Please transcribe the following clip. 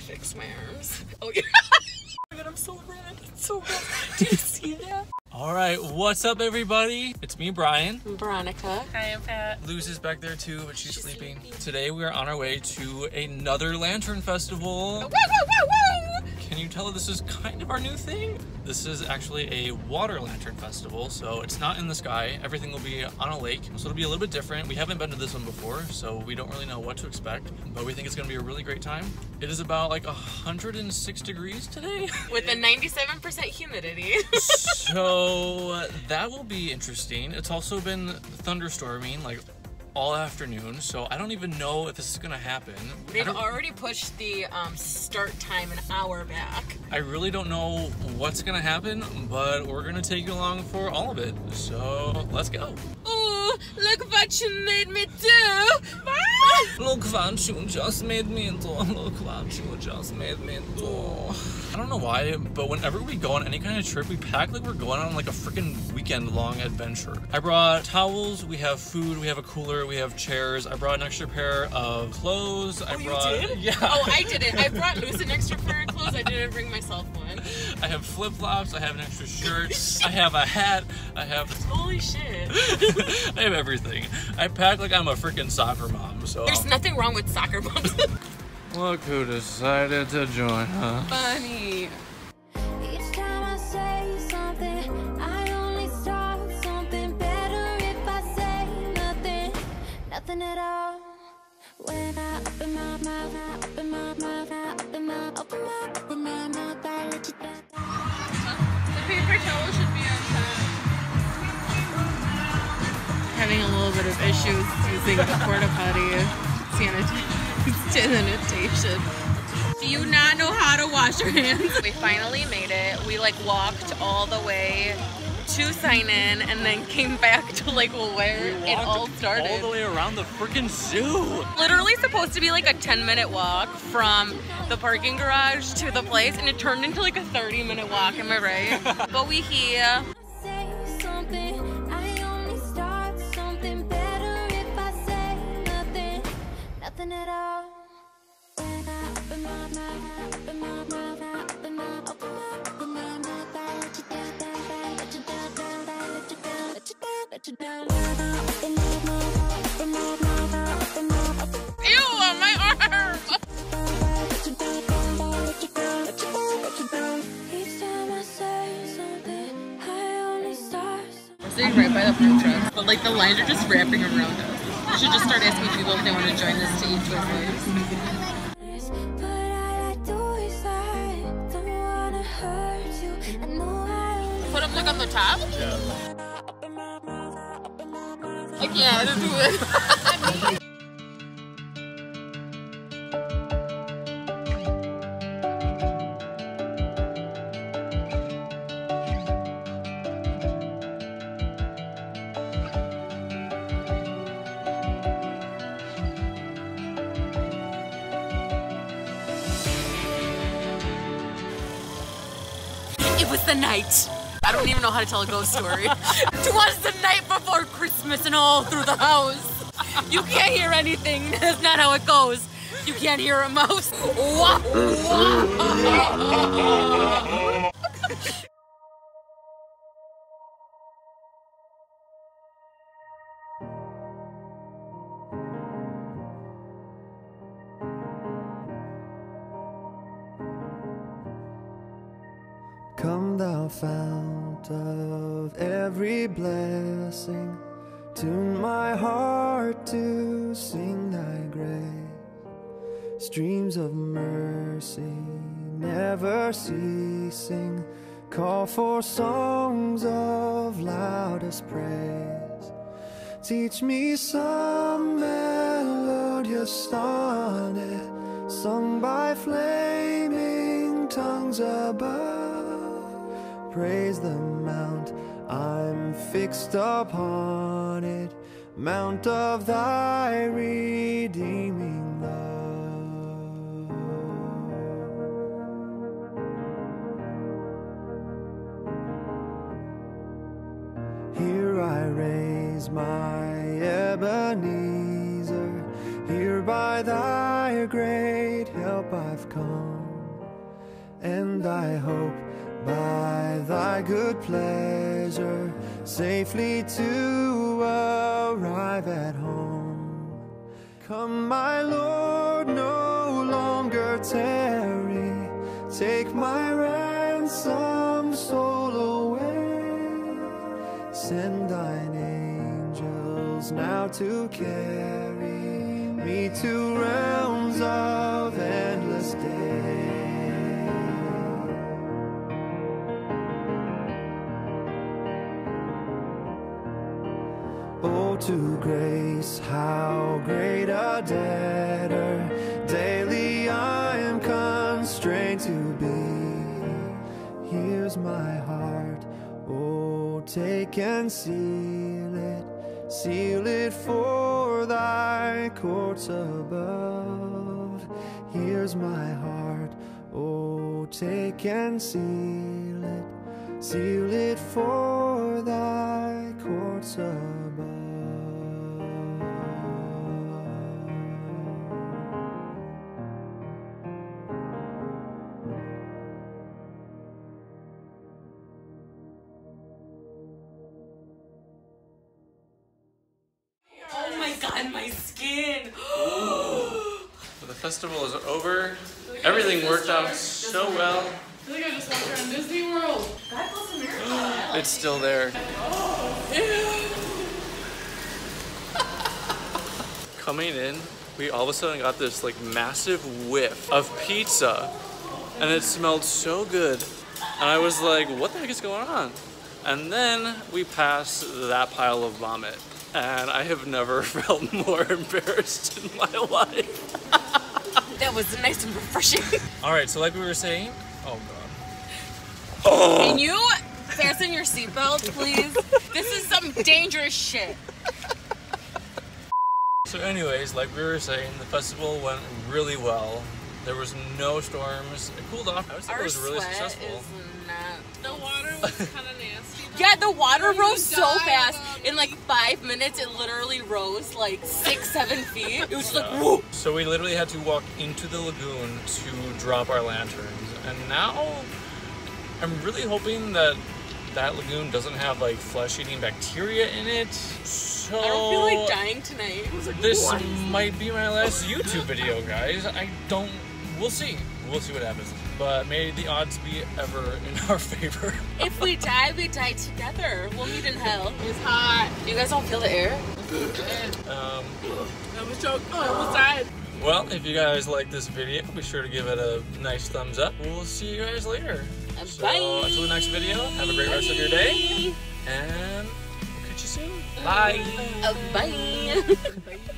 fix my arms. Oh yeah. Oh my God, I'm so red. It's so red. Do you see that? All right, what's up everybody? It's me, Brian. I'm Veronica. Hi, I'm Pat. Luz is back there too, but she's sleeping. Today we are on our way to another Lantern Festival. Woo, woo, woo, woo! Can you tell this is kind of our new thing? This is actually a water lantern festival, so it's not in the sky. Everything will be on a lake, so it'll be a little bit different. We haven't been to this one before, so we don't really know what to expect, but we think it's gonna be a really great time. It is about like 106 degrees today. With a 97% humidity. So that will be interesting. It's also been thunderstorming like all afternoon, so I don't even know if this is gonna happen. They've already pushed the start time an hour back. I really don't know what's gonna happen, but we're gonna take you along for all of it, so let's go. Ooh, look what you made me do! Look what you just made me do, look what you just made me do. I don't know why, but whenever we go on any kind of trip, we pack like we're going on like a freaking weekend-long adventure. I brought towels, we have food, we have a cooler, we have chairs. I brought an extra pair of clothes. You did? Yeah. Oh, I didn't. I brought Luz an extra pair of clothes. I didn't bring myself one. I have flip-flops. I have an extra shirt. I have a hat. I have... Holy shit. I have everything. I pack like I'm a freaking soccer mom, so... There's nothing wrong with soccer moms. Look who decided to join us. Funny. At all. When I open my mouth, I open my mouth, I open my mouth, I let you down. The paper towel should be on top. Having a little bit of issues using the porta potty sanitation. Do you not know how to wash your hands? We finally made it. We like walked all the way to sign in and then came back to like where it all started. All the way around the freaking zoo. Literally supposed to be like a 10-minute walk from the parking garage to the place, and it turned into like a 30-minute walk, am I right? But we here. Ew, on my arm! We're sitting right by the food trucks, but like the lines are just wrapping around us. We should just start asking people if they want to join us to eat Twizzlers. Put them like on the top? Yeah. I can't do it. It was the night. I don't even know how to tell a ghost story. It was the night before Christmas and all through the house. You can't hear anything. That's not how it goes. You can't hear a mouse. Come thou fount of every blessing, tune my heart to sing thy grace. Streams of mercy never ceasing, call for songs of loudest praise. Teach me some melodious sonnet, sung by flaming tongues above. Praise the mount, I'm fixed upon it, mount of thy redeeming love. Here I raise my Ebenezer, here by thy great help I've come, and I hope by thy good pleasure safely to arrive at home. Come, my Lord, no longer tarry, take my ransom soul away. Send thine angels now to carry me to realms of endless day. Oh, to grace, how great a debtor daily I am constrained to be. Here's my heart, oh, take and seal it for thy courts above. Here's my heart, oh, take and seal it for thy courts above. Oh my god, my skin! So the festival is over. Like everything worked out so well. I feel like I just walked around Disney World. That was a miracle. It's still there. Oh, ew. Coming in, we all of a sudden got this like massive whiff of pizza, and it smelled so good. And I was like, what the heck is going on? And then we passed that pile of vomit, and I have never felt more embarrassed in my life. That was nice and refreshing. All right, so like we were saying, oh god. Oh. Can you fasten your seatbelt, please? This is some dangerous shit. So anyways, like we were saying, the festival went really well. There was no storms. It cooled off. I would say it was really successful. The water was kind of nasty though. Yeah, the water rose so fast. In like 5 minutes, it literally rose like 6, 7 feet. It was like, whoop. So we literally had to walk into the lagoon to drop our lanterns. And now I'm really hoping that that lagoon doesn't have like flesh-eating bacteria in it. So I don't feel like dying tonight. Like, this might be my last YouTube video, guys. We'll see. We'll see what happens. But may the odds be ever in our favor. If we die, we die together. We'll meet in hell. It's hot. You guys don't feel the air? I was choking. I almost died. Well, if you guys like this video, be sure to give it a nice thumbs up. We'll see you guys later. Bye. So, until the next video, have a great rest of your day. And we'll catch you soon. Bye. Bye.